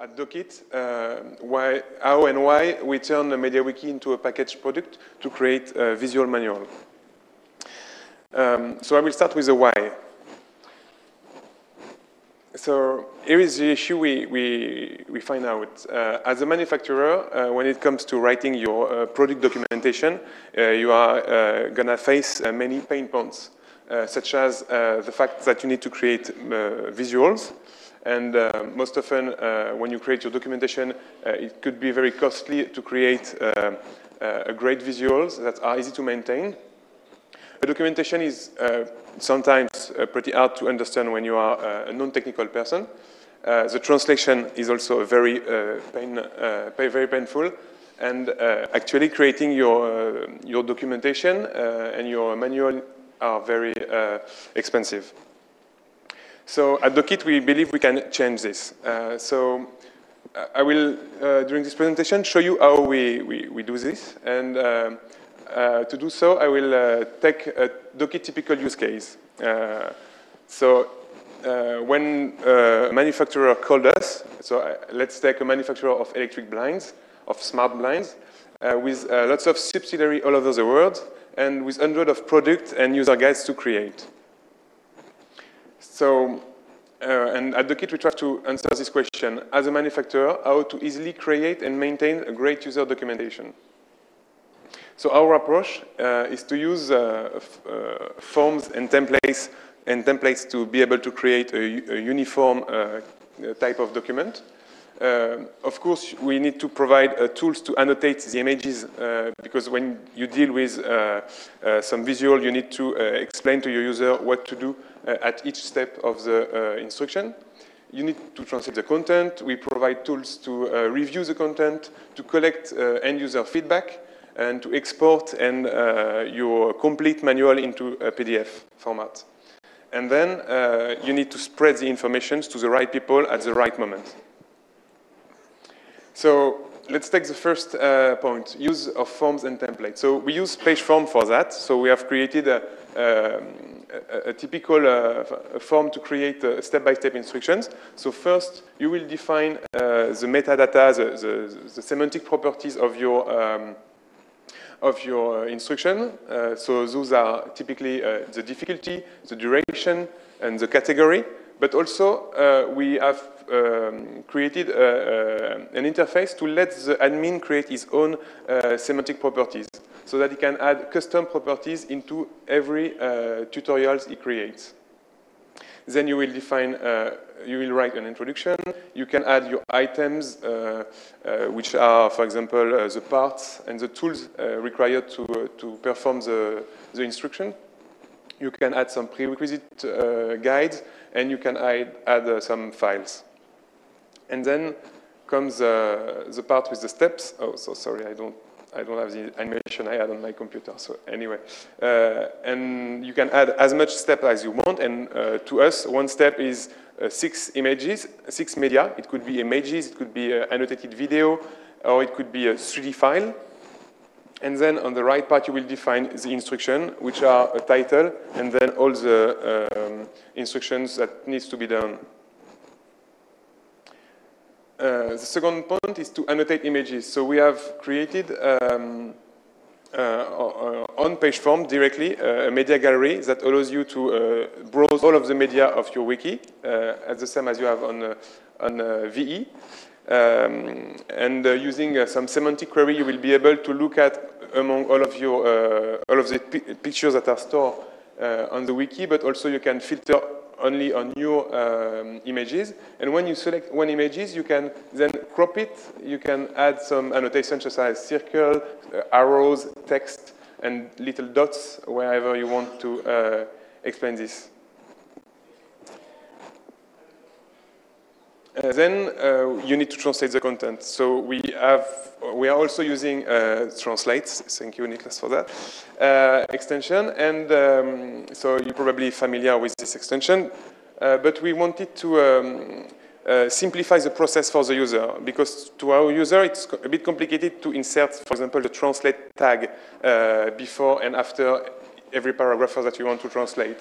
at Dokit how and why we turn the MediaWiki into a packaged product to create a visual manual. So I will start with the why. So here is the issue we find out. As a manufacturer, when it comes to writing your product documentation, you are gonna face many pain points, such as the fact that you need to create visuals. And most often, when you create your documentation, it could be very costly to create great visuals that are easy to maintain. The documentation is sometimes pretty hard to understand when you are a non-technical person. The translation is also very, very painful. And actually creating your documentation and your manual are very expensive. So at Dokit, we believe we can change this. So I will, during this presentation, show you how we do this. And to do so, I will take a Dokit typical use case. When a manufacturer called us, so let's take a manufacturer of electric blinds, of smart blinds, with lots of subsidiaries all over the world, and with hundreds of products and user guides to create. So, and at Dokit, we try to answer this question. As a manufacturer, how to easily create and maintain a great user documentation? So our approach is to use forms and templates to be able to create a uniform type of document. Of course, we need to provide tools to annotate the images because when you deal with some visual, you need to explain to your user what to do at each step of the instruction. You need to translate the content. We provide tools to review the content, to collect end-user feedback, and to export and your complete manual into a PDF format. And then you need to spread the information to the right people at the right moment. So let's take the first point, use of forms and templates. So we use PageForm for that. So we have created a typical form to create step-by-step instructions. So first, you will define the metadata, the semantic properties of your instruction. So those are typically the difficulty, the duration, and the category. But also, we have created an interface to let the admin create his own semantic properties so that he can add custom properties into every tutorials he creates. Then you will define, you will write an introduction. You can add your items, which are, for example, the parts and the tools required to perform the instruction. You can add some prerequisite guides, and you can add some files. And then comes the part with the steps. Oh, so sorry, I don't have the animation I had on my computer. So anyway, and you can add as much step as you want. And to us, one step is 6 images, 6 media. It could be images, it could be annotated video, or it could be a 3D file. And then on the right part, you will define the instruction, which are a title, and then all the instructions that needs to be done. The second point is to annotate images. So we have created on PageForm directly a media gallery that allows you to browse all of the media of your wiki, as the same as you have on VE. Using some semantic query, you will be able to look at among all of your all of the pictures that are stored on the wiki, but also you can filter only on your images. And when you select one images, you can then crop it. You can add some annotations such as circle, arrows, text, and little dots wherever you want to explain this. Then you need to translate the content. So we are also using translates. Thank you, Niklas, for that extension. And so you're probably familiar with this extension, but we wanted to simplify the process for the user, because to our user it's a bit complicated to insert, for example, the translate tag before and after every paragraph that you want to translate.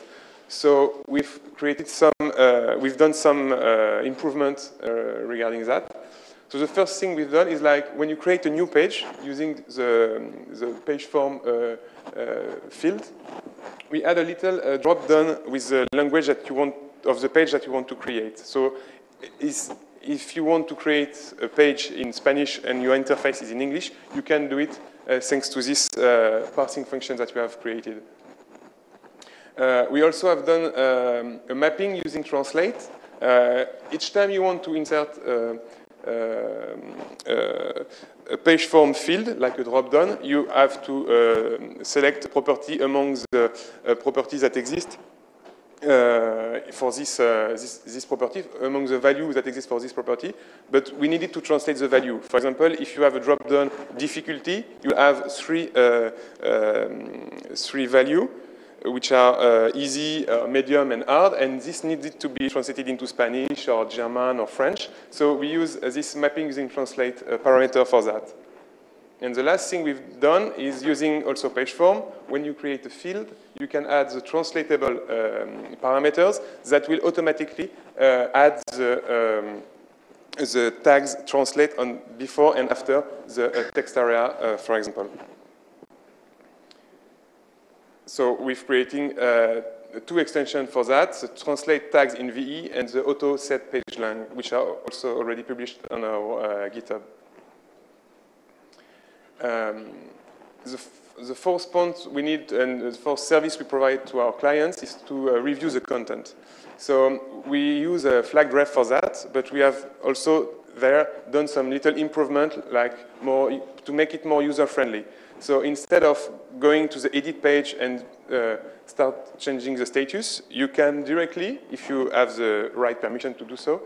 So we've done some improvements regarding that. So the first thing we've done is like when you create a new page using the page form field, we add a little drop down with the language that you want of the page that you want to create. So if you want to create a page in Spanish and your interface is in English, you can do it thanks to this parsing function that we have created. We also have done a mapping using translate. Each time you want to insert a page form field, like a drop-down, you have to select a property among the properties that exist for this, this property, among the values that exist for this property, but we needed to translate the value. For example, if you have a drop-down difficulty, you have three values, which are easy, medium, and hard, and this needed to be translated into Spanish or German or French. So we use this mapping using translate parameter for that. And the last thing we've done is using also PageForm. When you create a field, you can add the translatable parameters that will automatically add the tags translate on before and after the text area, for example. So we're creating two extensions for that, the translate tags in VE and the auto set page lang, which are also already published on our GitHub. The fourth point we need and the fourth service we provide to our clients is to review the content. So we use a FlagRev for that, but we have also there done some little improvement, like more to make it more user-friendly. So instead of going to the edit page and start changing the status, you can directly, if you have the right permission to do so,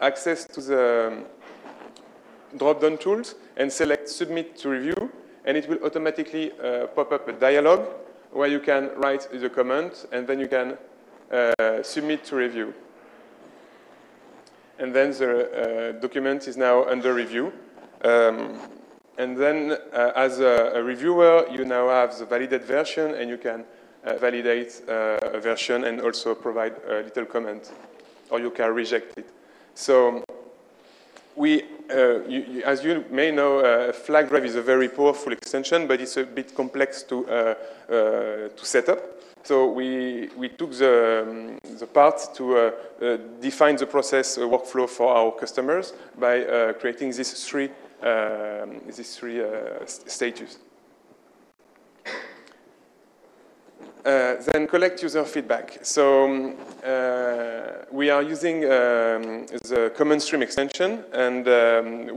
access to the drop-down tools and select submit to review, and it will automatically pop up a dialog where you can write the comment and then you can submit to review. And then the document is now under review. And then as a reviewer, you now have the validated version and you can validate a version and also provide a little comment, or you can reject it. So we, as you may know, FlagRev is a very powerful extension, but it's a bit complex to set up. So we took the part to define the process workflow for our customers by creating these three stages. Then collect user feedback. So we are using the Comment Stream extension, and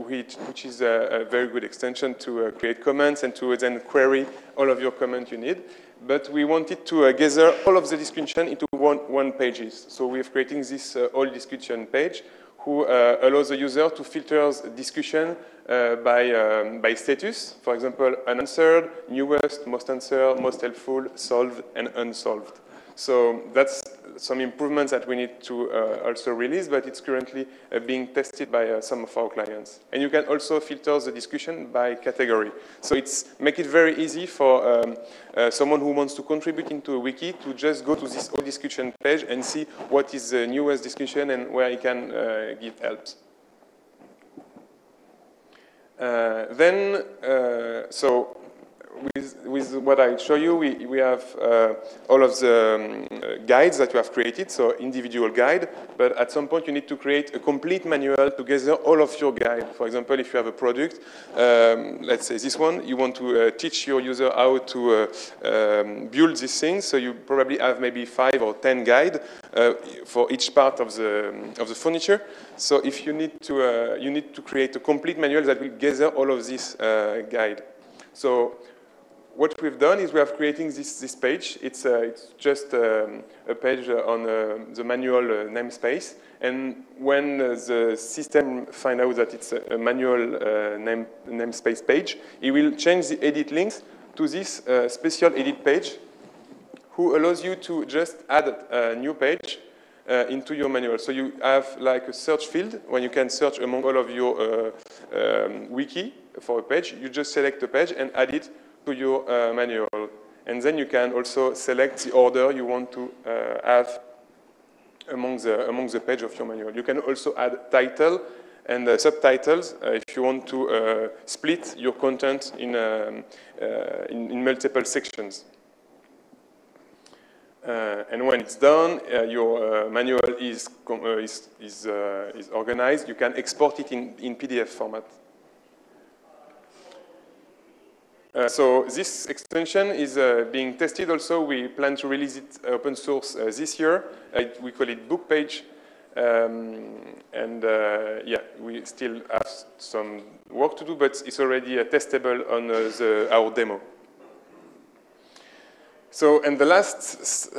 which is a very good extension to create comments and to then query all of your comments you need. But we wanted to gather all of the description into one page. So we're creating this all description page, who allows the user to filter discussion by status. For example, unanswered, newest, most answered, most helpful, solved, and unsolved. So that's some improvements that we need to also release, but it's currently being tested by some of our clients. And you can also filter the discussion by category. So it's make it very easy for someone who wants to contribute into a wiki to just go to this old discussion page and see what is the newest discussion and where he can give helps. So with what I show you, we have all of the guides that you have created, so individual guide, but at some point you need to create a complete manual to gather all of your guide. For example, if you have a product, let's say this one, you want to teach your user how to build these things, so you probably have maybe 5 or 10 guides for each part of the furniture. So if you need to create a complete manual that will gather all of this guide. So what we've done is we have created this page. It's just a page on the manual namespace. And when the system finds out that it's a manual namespace page, it will change the edit links to this special edit page, who allows you to just add a new page into your manual. So you have like a search field when you can search among all of your wiki for a page. You just select a page and add it to your manual. And then you can also select the order you want to have among the page of your manual. You can also add title and subtitles if you want to split your content in multiple sections. And when it's done, your manual is organized. You can export it in PDF format. So this extension is being tested also. We plan to release it open source this year. We call it Book Page. Yeah, we still have some work to do, but it's already testable on our demo. So, and the last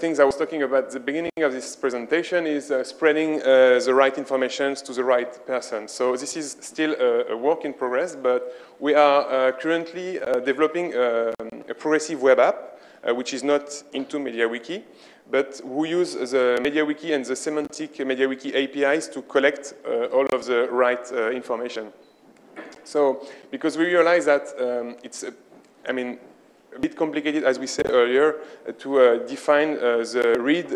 things I was talking about at the beginning of this presentation is spreading the right information to the right person. So this is still a work in progress, but we are currently developing a progressive web app, which is not into MediaWiki, but we use the MediaWiki and the Semantic MediaWiki APIs to collect all of the right information. So, because we realize that it's, a bit complicated, as we said earlier, to define the read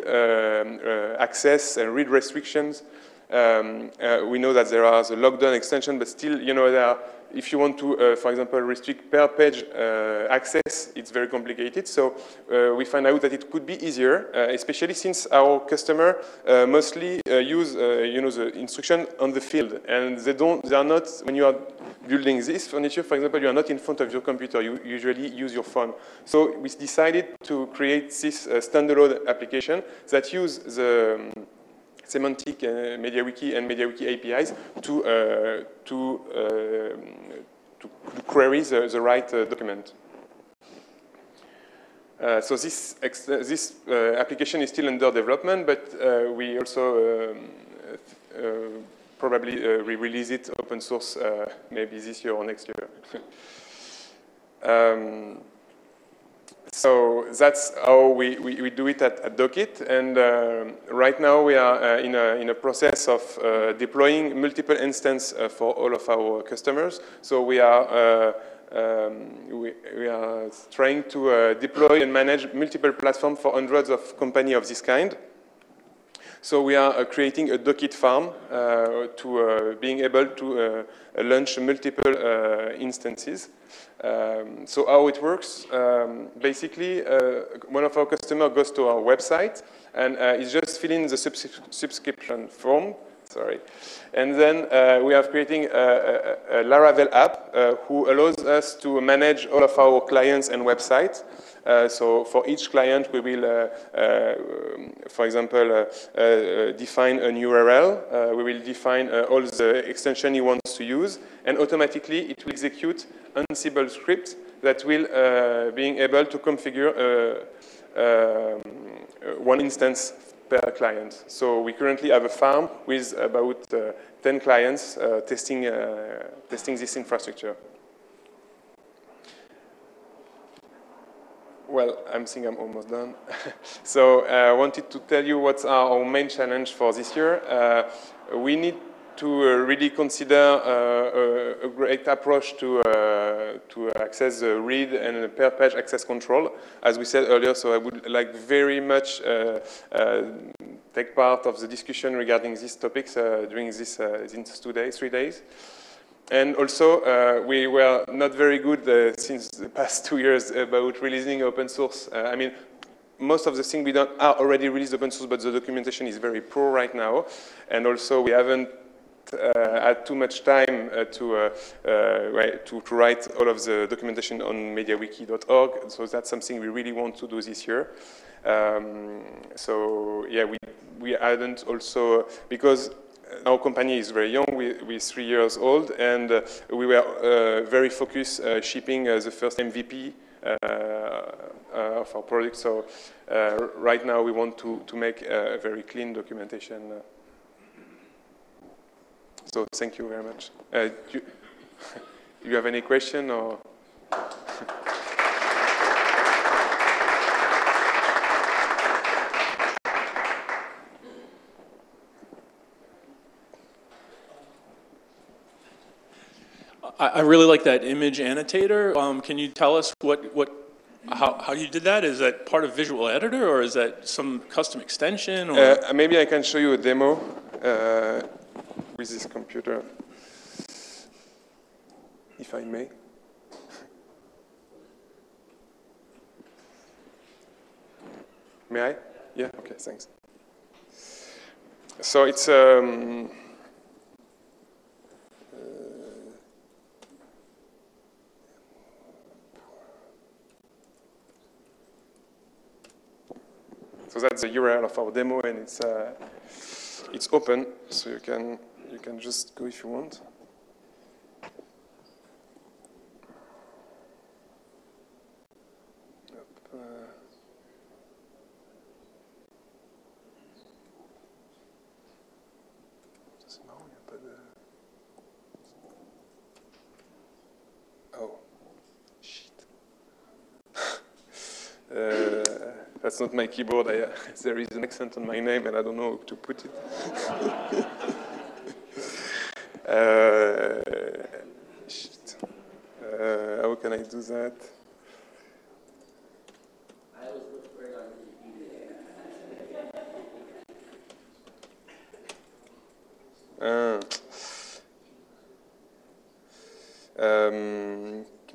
access and read restrictions. We know that there are the lockdown extension, but still, you know, there are, if you want to, for example, restrict per page access, it's very complicated. So we find out that it could be easier, especially since our customer mostly use, you know, the instruction on the field, and they don't. They are not, when you are building this furniture, for example, you are not in front of your computer. You usually use your phone. So we decided to create this standalone application that uses the Semantic MediaWiki and MediaWiki APIs to query the right document. So this application is still under development, but we also probably re-release it open source maybe this year or next year. So that's how we do it at Dokit, and right now we are in a process of deploying multiple instances for all of our customers. So we are trying to deploy and manage multiple platforms for hundreds of companies of this kind. So we are creating a Dokit farm to being able to launch multiple instances. So how it works, basically, one of our customers goes to our website and is just filling the subscription form. Sorry. And then we are creating a Laravel app who allows us to manage all of our clients and websites. So for each client, we will, for example, define a new URL. We will define all the extension he wants to use, and automatically it will execute Ansible scripts that will being able to configure one instance per client. So we currently have a farm with about 10 clients testing this infrastructure. Well, I'm seeing I'm almost done. So I wanted to tell you what's our main challenge for this year. We need to really consider a great approach to access the read and per page access control. As we said earlier, so I would like very much take part of the discussion regarding these topics during these 2 days, 3 days. And also, we were not very good since the past 2 years about releasing open source. Most of the things we done are already released open source, but the documentation is very poor right now. And also, we haven't had too much time to write all of the documentation on MediaWiki.org. So that's something we really want to do this year. So yeah, we hadn't also, because our company is very young, we're 3 years old, and we were very focused shipping the first MVP of our product. So right now we want to make a very clean documentation. So thank you very much. Do you have any question or? I really like that image annotator. Can you tell us how you did that? Is that part of Visual Editor, or is that some custom extension? Or? Maybe I can show you a demo. with this computer, if I may. May I? Yeah, okay, thanks. So it's so that's the URL of our demo, and it's open, so you can just go if you want. That's not my keyboard. There is an accent on my name, and I don't know how to put it. How can I do that?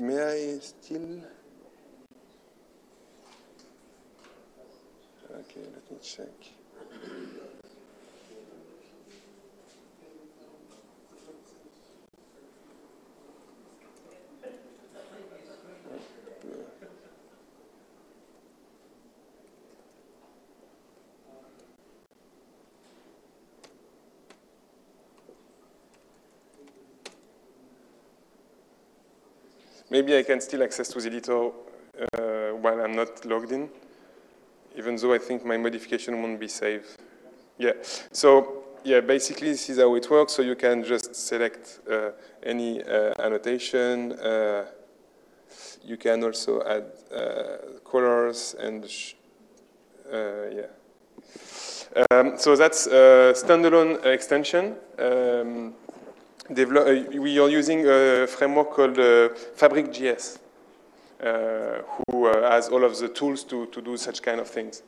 May I still? Okay, let me check. Maybe I can still access to the editor while I'm not logged in. Even though I think my modification won't be saved. Yeah, so yeah, basically this is how it works. So you can just select any annotation. You can also add colors and yeah. So that's a standalone extension. We are using a framework called Fabric.js. Who has all of the tools to do such kind of things.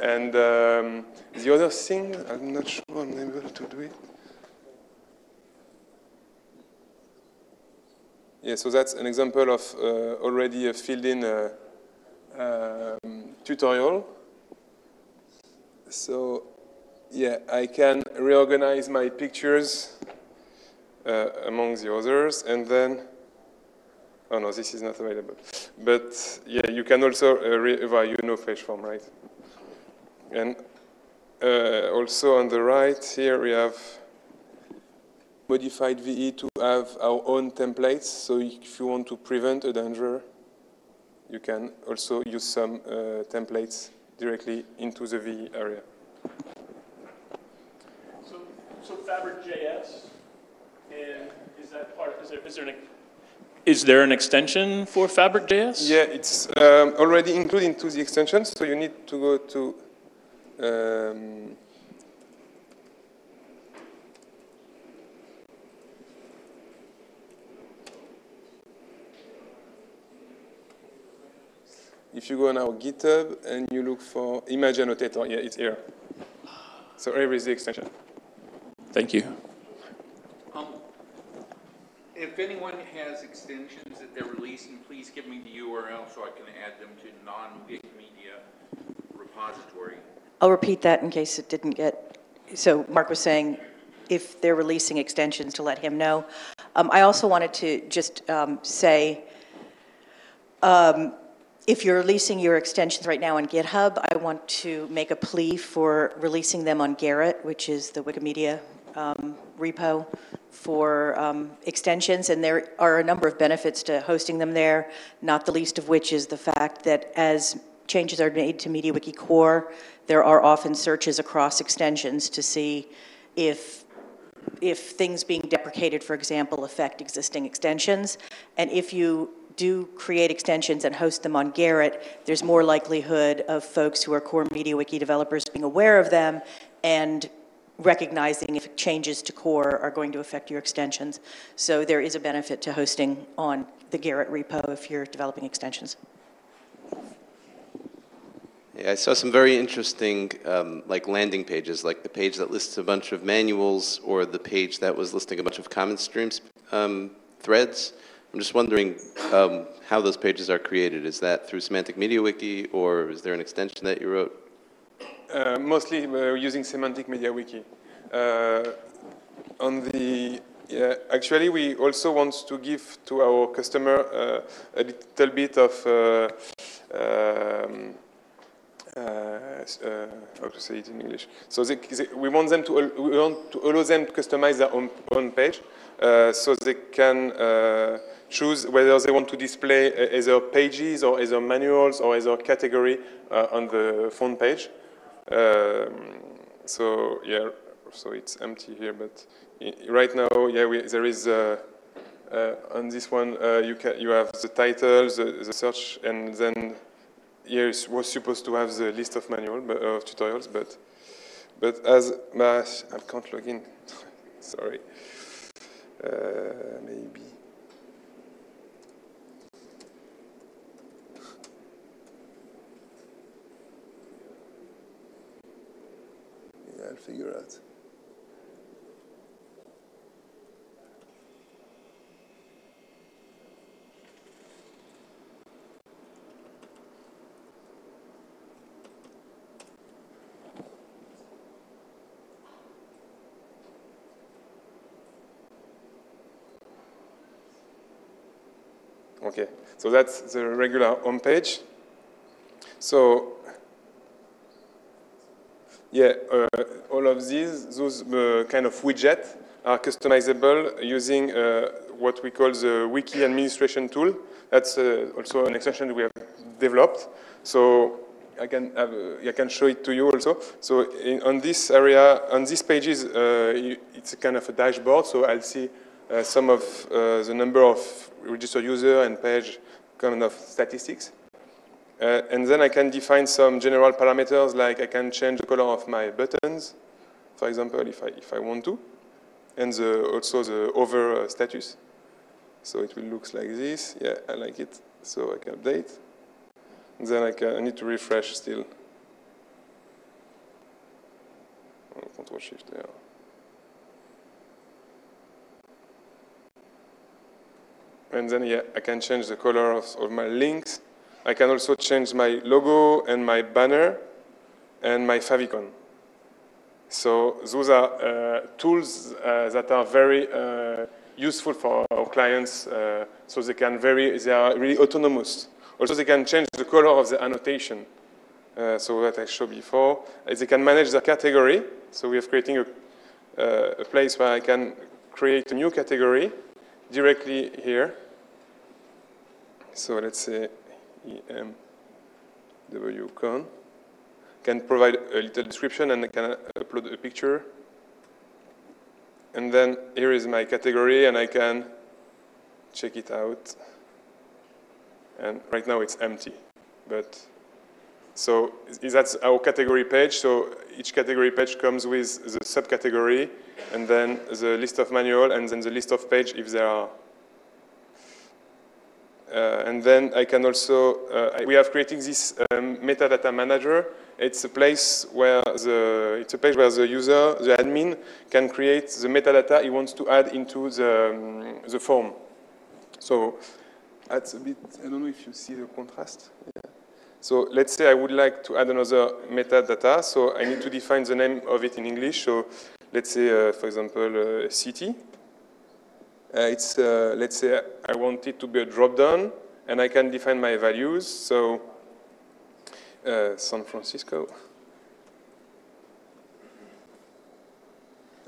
And the other thing, I'm not sure I'm able to do it. Yeah, so that's an example of already a filled-in tutorial. So, yeah, I can reorganize my pictures among the others, and then oh no, this is not available. But yeah, you can also, you know PageForm, right? And also on the right here we have modified VE to have our own templates. So if you want to prevent a danger, you can also use some templates directly into the VE area. So Fabric.js, and is that part? Is there an extension for Fabric.js? Yeah, it's already included into the extension, so you need to go to if you go on our GitHub and you look for image annotator, yeah, it's here. So here is the extension. Thank you. If anyone has extensions that they're releasing, please give me the URL so I can add them to non-Wikimedia repository. I'll repeat that in case it didn't get, so Mark was saying if they're releasing extensions to let him know. I also wanted to just say if you're releasing your extensions right now on GitHub, I want to make a plea for releasing them on Gerrit, which is the Wikimedia repo for extensions, and there are a number of benefits to hosting them there, not the least of which is the fact that as changes are made to MediaWiki core, there are often searches across extensions to see if things being deprecated, for example, affect existing extensions. And if you do create extensions and host them on Gerrit, there's more likelihood of folks who are core MediaWiki developers being aware of them and recognizing if changes to core are going to affect your extensions. So there is a benefit to hosting on the Gerrit repo if you're developing extensions. Yeah, I saw some very interesting like landing pages, like the page that lists a bunch of manuals or the page that was listing a bunch of Comment Streams threads. I'm just wondering how those pages are created. Is that through Semantic MediaWiki or is there an extension that you wrote? Mostly using Semantic MediaWiki. Actually, we also want to give to our customer a little bit of how to say it in English. So we want to allow them to customize their own page, so they can choose whether they want to display either pages or either manuals or either category on the front page. So yeah, so it's empty here, but right now, yeah, there is on this one you have the title, the search, and then. Here it was supposed to have the list of manual of tutorials, but as I can't log in. Sorry, maybe. Yeah, I'll figure out. Okay, so that's the regular home page. So, yeah, all of these, those kind of widgets are customizable using what we call the wiki administration tool. That's also an extension we have developed. So I can show it to you also. So on this area, on these pages, it's kind of a dashboard. So I'll see some of the number of registered user and page kind of statistics. And then I can define some general parameters, like I can change the color of my buttons, for example, if I want to, and also the over status. So it will look like this. Yeah, I like it. So I can update. And then I need to refresh still. Oh, Control Shift there. And then, yeah, I can change the color of my links. I can also change my logo and my banner and my favicon. So those are tools that are very useful for our clients. So they are really autonomous. Also, they can change the color of the annotation. So that I showed before. They can manage the category. So we have creating a place where I can create a new category directly here. So let's say EMWCon. Can provide a little description and I can upload a picture. And then here is my category and I can check it out. And right now it's empty. But so that's our category page. So each category page comes with the subcategory and then the list of manual and then the list of page if there are. And then I can also, we have created this metadata manager. It's a place where it's a page where the user, the admin, can create the metadata he wants to add into the form. So that's a bit, I don't know if you see the contrast. Yeah. So let's say I would like to add another metadata. So I need to define the name of it in English. So let's say, for example, city. Let's say I want it to be a drop-down, and I can define my values. So San Francisco.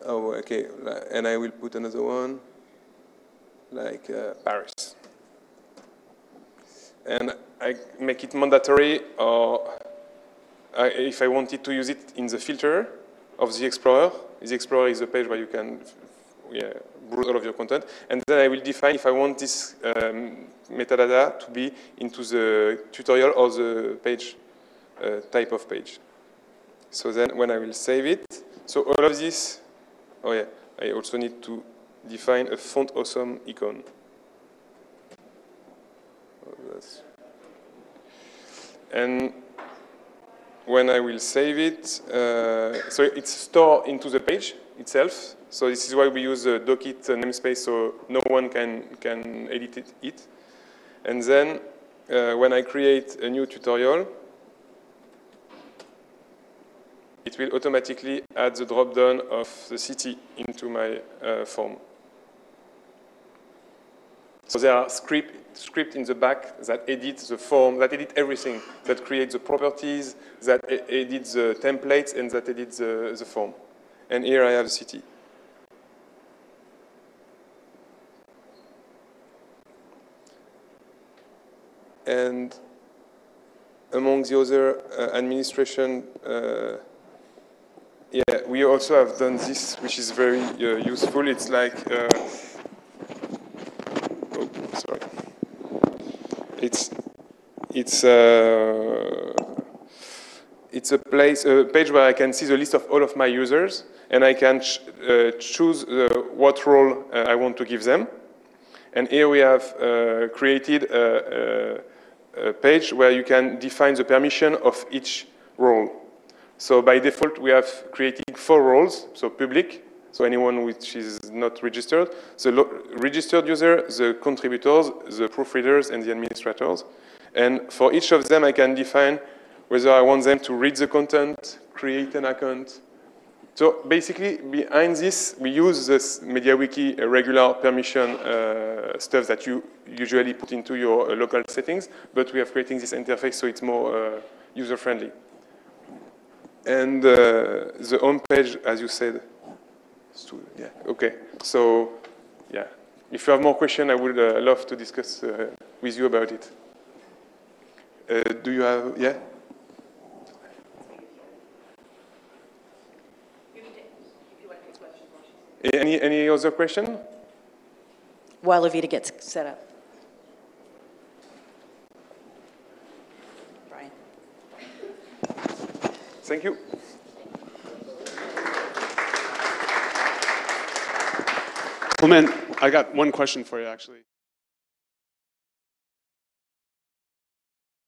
Oh, OK. And I will put another one, like Paris. And I make it mandatory, or if I wanted to use it in the filter of the Explorer. The Explorer is a page where you can browse all of your content. And then I will define if I want this metadata to be into the tutorial or the page, type of page. So then when I will save it, so all of this, oh yeah, I also need to define a font awesome icon. And when I will save it, so it's stored into the page itself. So this is why we use a Dokit namespace, so no one can edit it. And then when I create a new tutorial, it will automatically add the drop-down of the city into my form. So there are script in the back that edits the form, that edit everything, that creates the properties, that edits the templates, and that edits the form. And here I have the city. And among the other administration, we also have done this, which is very useful. It's like, it's a page where I can see the list of all of my users, and I can choose what role I want to give them. And here we have created a page where you can define the permission of each role. So by default, we have created 4 roles, so public, so anyone which is not registered, the registered user, the contributors, the proofreaders, and the administrators. And for each of them, I can define whether I want them to read the content, create an account. So basically, behind this, we use this MediaWiki regular permission stuff that you usually put into your local settings, but we are creating this interface so it's more user-friendly. And the home page, as you said, yeah. Okay, so yeah, if you have more questions, I would love to discuss with you about it. Do you have, yeah? Any other question? While Evita gets set up. Brian. Thank you. Clement, I got one question for you, actually.